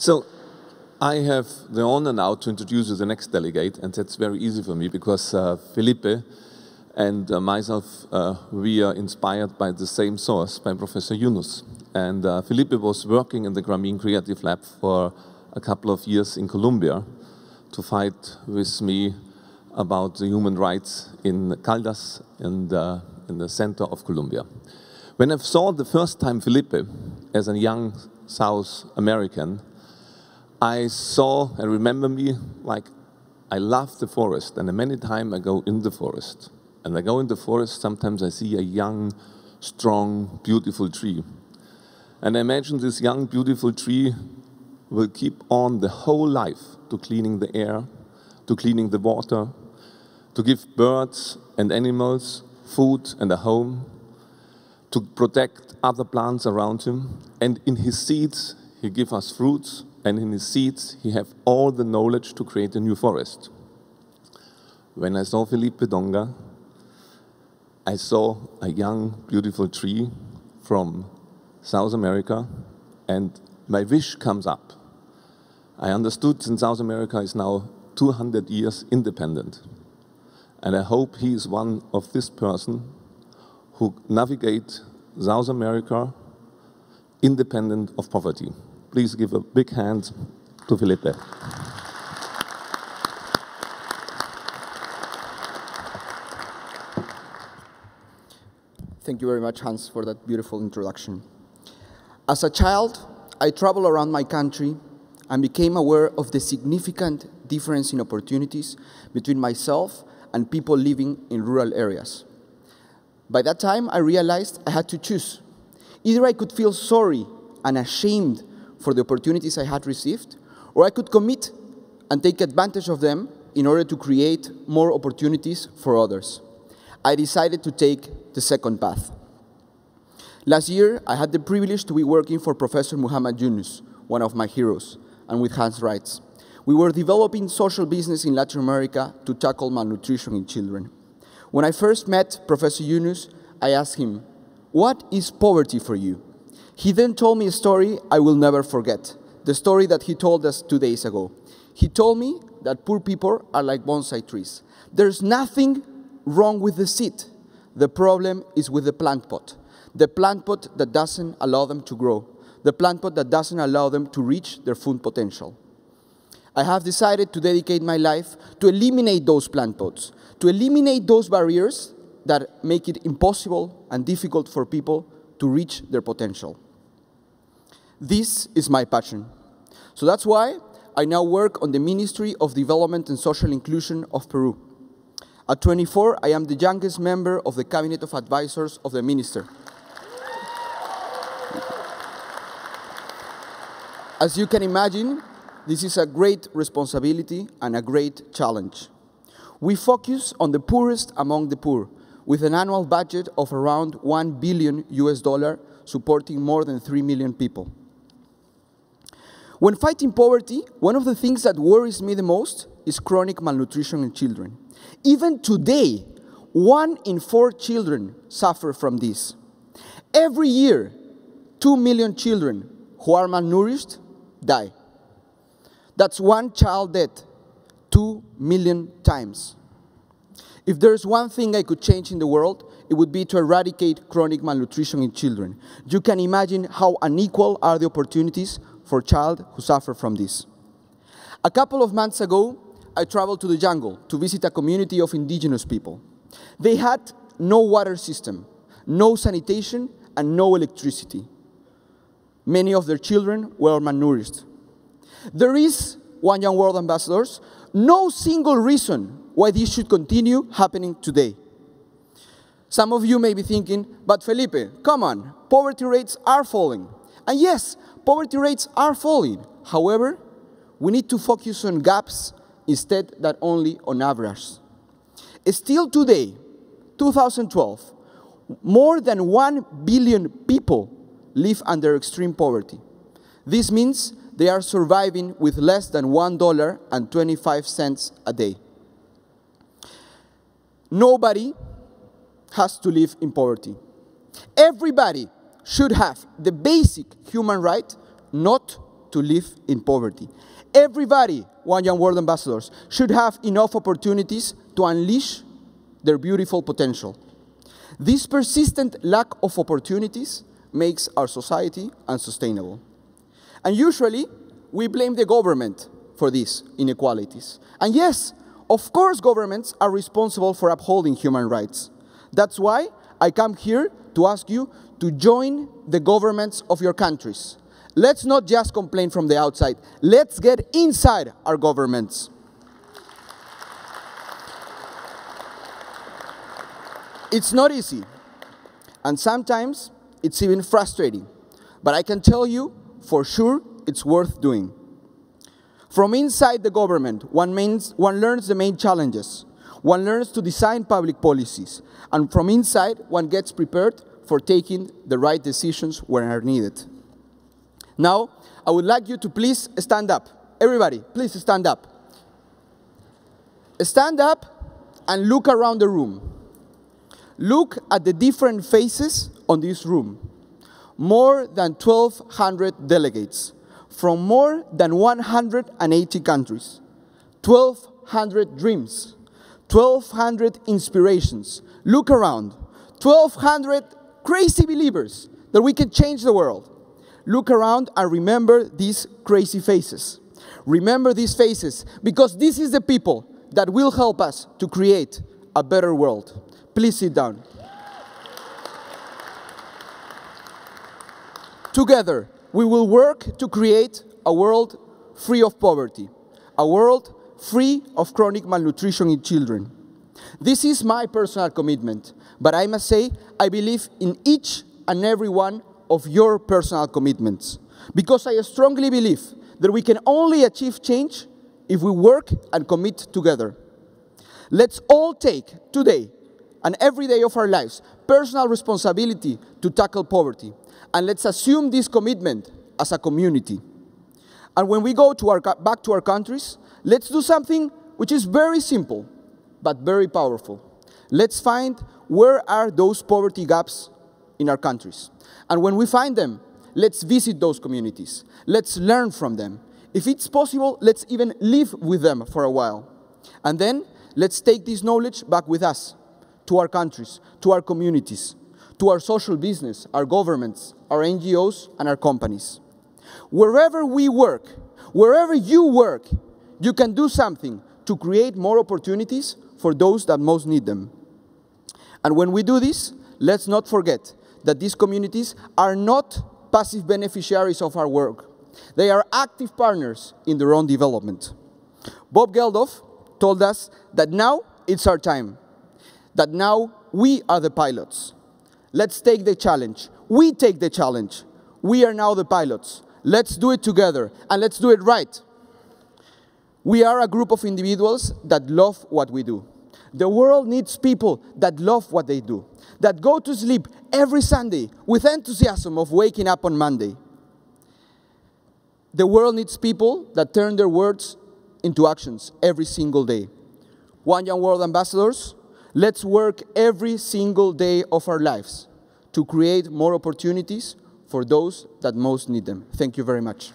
So I have the honor now to introduce you the next delegate, and that's very easy for me because Felipe and myself, we are inspired by the same source, by Professor Yunus. And Felipe was working in the Grameen Creative Lab for a couple of years in Colombia to fight with me about the human rights in Caldas and in the center of Colombia. When I saw the first time Felipe as a young South American, I remember me like I love the forest, and many times I go in the forest. And I go in the forest, sometimes I see a young, strong, beautiful tree. And I imagine this young, beautiful tree will keep on the whole life to cleaning the air, to cleaning the water, to give birds and animals food and a home, to protect other plants around him. And in his seeds, he gives us fruits, and in his seeds, he has all the knowledge to create a new forest. When I saw Felipe Donga, I saw a young, beautiful tree from South America, and my wish comes up. I understood since South America is now 200 years independent, and I hope he is one of this person who navigate South America independent of poverty. Please give a big hand to Felipe. Thank you very much, Hans, for that beautiful introduction. As a child, I traveled around my country and became aware of the significant difference in opportunities between myself and people living in rural areas. By that time, I realized I had to choose. Either I could feel sorry and ashamed for the opportunities I had received, or I could commit and take advantage of them in order to create more opportunities for others. I decided to take the second path. Last year, I had the privilege to be working for Professor Muhammad Yunus, one of my heroes, and with Hans Reitz. We were developing social business in Latin America to tackle malnutrition in children. When I first met Professor Yunus, I asked him, "What is poverty for you?" He then told me a story I will never forget, the story that he told us 2 days ago. He told me that poor people are like bonsai trees. There's nothing wrong with the seed. The problem is with the plant pot that doesn't allow them to grow, the plant pot that doesn't allow them to reach their full potential. I have decided to dedicate my life to eliminate those plant pots, to eliminate those barriers that make it impossible and difficult for people to reach their potential. This is my passion. So that's why I now work on the Ministry of Development and Social Inclusion of Peru. At 24, I am the youngest member of the Cabinet of Advisors of the Minister. As you can imagine, this is a great responsibility and a great challenge. We focus on the poorest among the poor, with an annual budget of around $1 billion, supporting more than 3 million people. When fighting poverty, one of the things that worries me the most is chronic malnutrition in children. Even today, 1 in 4 children suffer from this. Every year, 2 million children who are malnourished die. That's one child dead 2 million times. If there's one thing I could change in the world, it would be to eradicate chronic malnutrition in children. You can imagine how unequal are the opportunities for a child who suffer from this. A couple of months ago, I traveled to the jungle to visit a community of indigenous people. They had no water system, no sanitation, and no electricity. Many of their children were malnourished. There is, One Young World ambassadors, no single reason why this should continue happening today. Some of you may be thinking, but Felipe, come on, poverty rates are falling. And yes, poverty rates are falling. However, we need to focus on gaps instead than only on average. Still today, 2012, more than 1 billion people live under extreme poverty. This means they are surviving with less than $1.25 a day. Nobody has to live in poverty. Everybody should have the basic human right not to live in poverty. Everybody, One Young World ambassadors, should have enough opportunities to unleash their beautiful potential. This persistent lack of opportunities makes our society unsustainable. And usually, we blame the government for these inequalities. And yes, of course, governments are responsible for upholding human rights. That's why I come here to ask you to join the governments of your countries. Let's not just complain from the outside. Let's get inside our governments. It's not easy, and sometimes it's even frustrating, but I can tell you for sure it's worth doing. From inside the government, one learns the main challenges. One learns to design public policies, and from inside, one gets prepared for taking the right decisions when are needed. Now, I would like you to please stand up. Everybody, please stand up. Stand up and look around the room. Look at the different faces on this room. More than 1,200 delegates from more than 180 countries. 1,200 dreams. 1,200 inspirations. Look around. 1,200 crazy believers that we can change the world. Look around and remember these crazy faces. Remember these faces, because this is the people that will help us to create a better world. Please sit down. Together, we will work to create a world free of poverty, a world free of chronic malnutrition in children. This is my personal commitment, but I must say I believe in each and every one of your personal commitments, because I strongly believe that we can only achieve change if we work and commit together. Let's all take today and every day of our lives personal responsibility to tackle poverty, and let's assume this commitment as a community. And when we go back to our countries, let's do something which is very simple, but very powerful. Let's find where are those poverty gaps in our countries. And when we find them, let's visit those communities. Let's learn from them. If it's possible, let's even live with them for a while. And then, let's take this knowledge back with us, to our countries, to our communities, to our social business, our governments, our NGOs, and our companies. Wherever we work, wherever you work, you can do something to create more opportunities for those that most need them. And when we do this, let's not forget that these communities are not passive beneficiaries of our work. They are active partners in their own development. Bob Geldof told us that now it's our time, that now we are the pilots. Let's take the challenge. We take the challenge. We are now the pilots. Let's do it together, and let's do it right. We are a group of individuals that love what we do. The world needs people that love what they do, that go to sleep every Sunday with enthusiasm of waking up on Monday. The world needs people that turn their words into actions every single day. One Young World ambassadors, let's work every single day of our lives to create more opportunities for those that most need them. Thank you very much.